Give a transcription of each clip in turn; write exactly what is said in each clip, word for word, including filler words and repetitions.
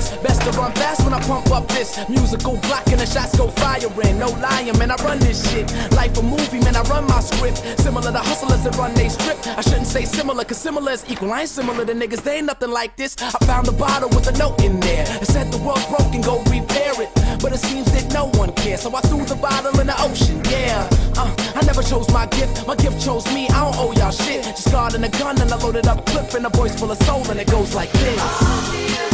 six. Best to run fast when I pump up this musical block and the shots go firing. No lying, man, I run this shit. Life a movie, man, I run my script. Similar to hustlers that run they strip. I shouldn't say similar, cause similar is equal. I ain't similar to niggas, they ain't nothing like this. I found a bottle with a note in there. It said the world's broken, go repair it. But it seems that no one cares, so I threw the bottle in the ocean, yeah. Uh, I never chose my gift, my gift chose me, I don't owe y'all shit. Just guarding a gun and I loaded up clip and a voice full of soul and it goes like this. Oh, yeah.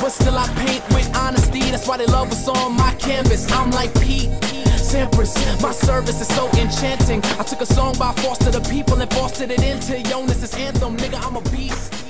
But still I paint with honesty, that's why they love us on my canvas. I'm like Pete Sampras, my service is so enchanting. I took a song by Foster the People and fostered it into Yonas' anthem. Nigga, I'm a beast.